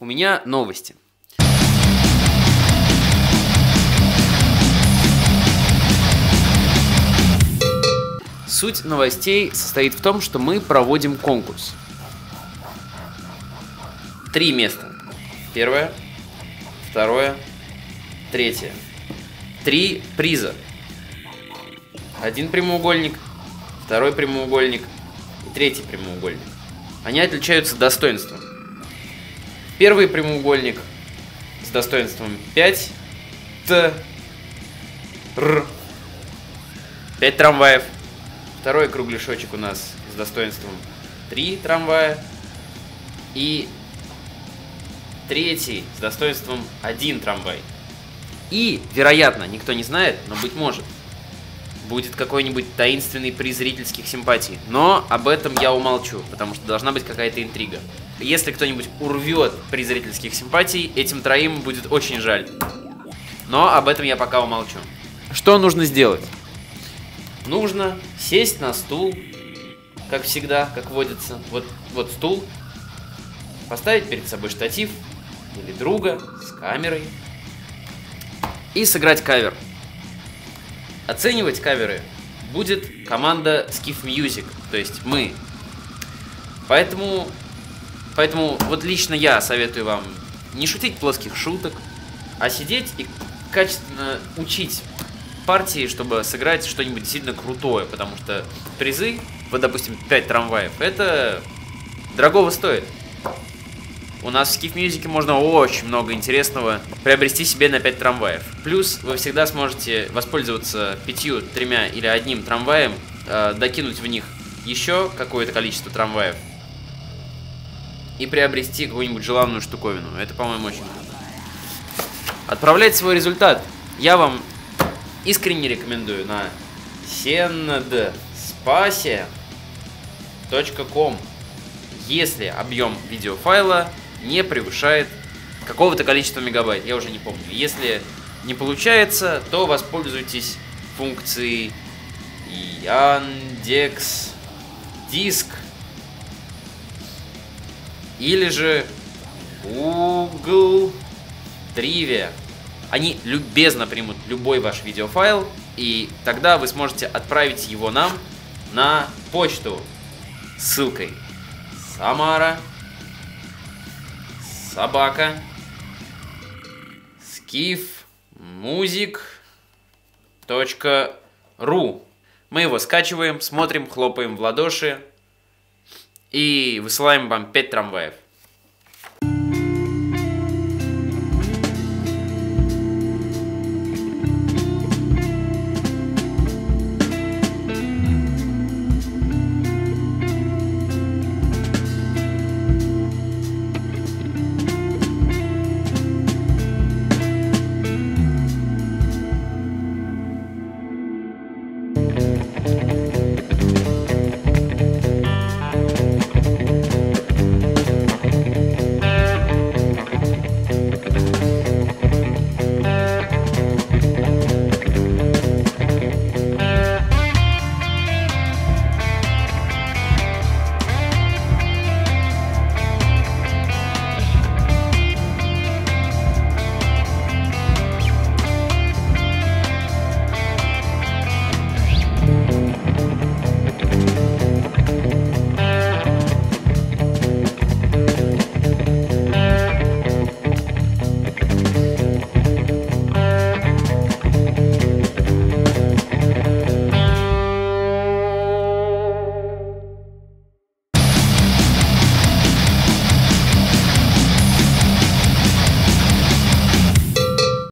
У меня новости. Суть новостей состоит в том, что мы проводим конкурс. 3 места. 1, 2, 3. 3 приза. 1 прямоугольник, 2 прямоугольник и 3 прямоугольник. Они отличаются достоинством. 1 прямоугольник с достоинством 5. 5 трамваев. 2 кругляшочек у нас с достоинством 3 трамвая. И 3 с достоинством 1 трамвай. И, вероятно, никто не знает, но быть может, будет какой-нибудь таинственный приз зрительских симпатий. Но об этом я умолчу, потому что должна быть какая-то интрига. Если кто-нибудь урвет приз зрительских симпатий, этим 3 будет очень жаль. Но об этом я пока умолчу. Что нужно сделать? Нужно сесть на стул, как всегда, как водится. Вот стул. Поставить перед собой штатив или друга с камерой. И сыграть кавер. Оценивать каверы будет команда Skiff Music, то есть мы. Поэтому вот лично я советую вам не шутить плоских шуток, а сидеть и качественно учить партии, чтобы сыграть что-нибудь действительно крутое, потому что призы, вот допустим 5 трамваев, это дорогого стоит. У нас в Skiff Music можно очень много интересного приобрести себе на 5 трамваев. Плюс вы всегда сможете воспользоваться 5, 3 или 1 трамваем, докинуть в них еще какое-то количество трамваев и приобрести какую-нибудь желанную штуковину. Это, по-моему, очень круто. Отправлять свой результат я вам искренне рекомендую на sendspase.com, если объем видеофайла не превышает какого-то количества мегабайт, я уже не помню. Если не получается, то воспользуйтесь функцией Яндекс Диск или же Google Drive. Они любезно примут любой ваш видеофайл, и тогда вы сможете отправить его нам на почту с ссылкой samara@skiffmusic.ru. Мы его скачиваем, смотрим, хлопаем в ладоши и высылаем вам 5 трамваев.